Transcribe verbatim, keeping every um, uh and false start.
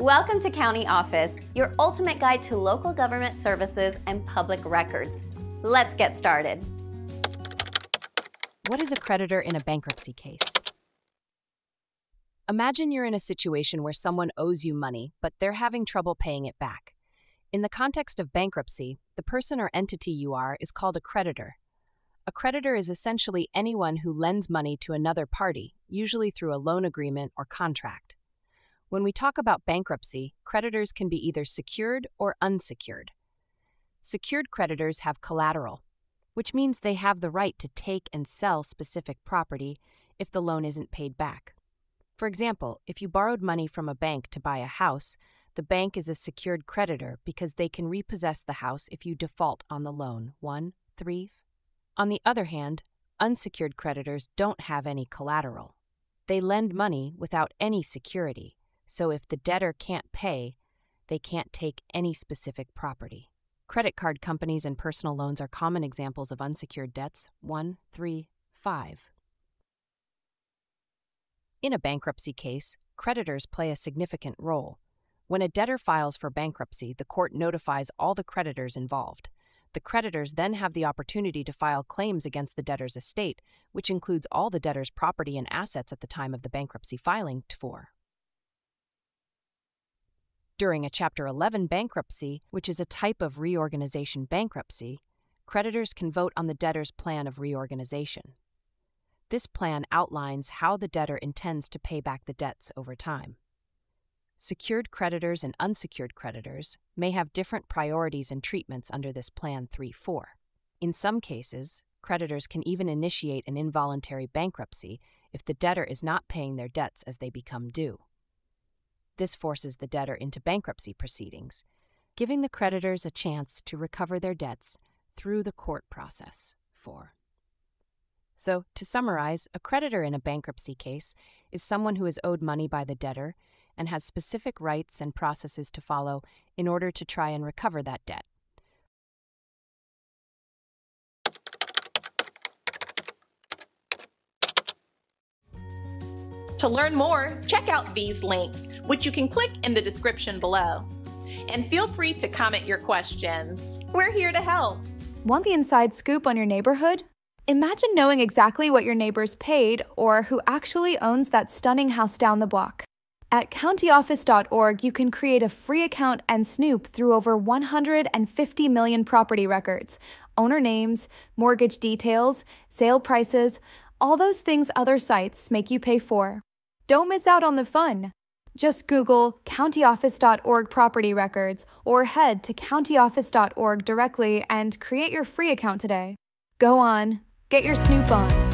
Welcome to County Office, your ultimate guide to local government services and public records. Let's get started. What is a creditor in a bankruptcy case? Imagine you're in a situation where someone owes you money, but they're having trouble paying it back. In the context of bankruptcy, the person or entity you are is called a creditor. A creditor is essentially anyone who lends money to another party, usually through a loan agreement or contract. When we talk about bankruptcy, creditors can be either secured or unsecured. Secured creditors have collateral, which means they have the right to take and sell specific property if the loan isn't paid back. For example, if you borrowed money from a bank to buy a house, the bank is a secured creditor because they can repossess the house if you default on the loan. One, three. On the other hand, unsecured creditors don't have any collateral. They lend money without any security, so if the debtor can't pay, they can't take any specific property. Credit card companies and personal loans are common examples of unsecured debts. One, three, five. In a bankruptcy case, creditors play a significant role. When a debtor files for bankruptcy, the court notifies all the creditors involved. The creditors then have the opportunity to file claims against the debtor's estate, which includes all the debtor's property and assets at the time of the bankruptcy filing. For. During a Chapter eleven bankruptcy, which is a type of reorganization bankruptcy, creditors can vote on the debtor's plan of reorganization. This plan outlines how the debtor intends to pay back the debts over time. Secured creditors and unsecured creditors may have different priorities and treatments under this Plan three four. In some cases, creditors can even initiate an involuntary bankruptcy if the debtor is not paying their debts as they become due. This forces the debtor into bankruptcy proceedings, giving the creditors a chance to recover their debts through the court process. For. So, to summarize, a creditor in a bankruptcy case is someone who is owed money by the debtor and has specific rights and processes to follow in order to try and recover that debt. To learn more, check out these links, which you can click in the description below. And feel free to comment your questions. We're here to help. Want the inside scoop on your neighborhood? Imagine knowing exactly what your neighbors paid or who actually owns that stunning house down the block. At county office dot org, you can create a free account and snoop through over one hundred fifty million property records, owner names, mortgage details, sale prices, all those things other sites make you pay for. Don't miss out on the fun. Just Google county office dot org property records or head to county office dot org directly and create your free account today. Go on. Get your snoop on.